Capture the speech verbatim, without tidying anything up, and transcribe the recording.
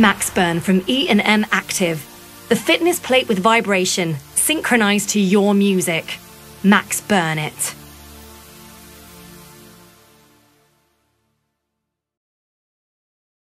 Max Burn from E and M Active. The fitness plate with vibration, synchronized to your music. Max Burn it.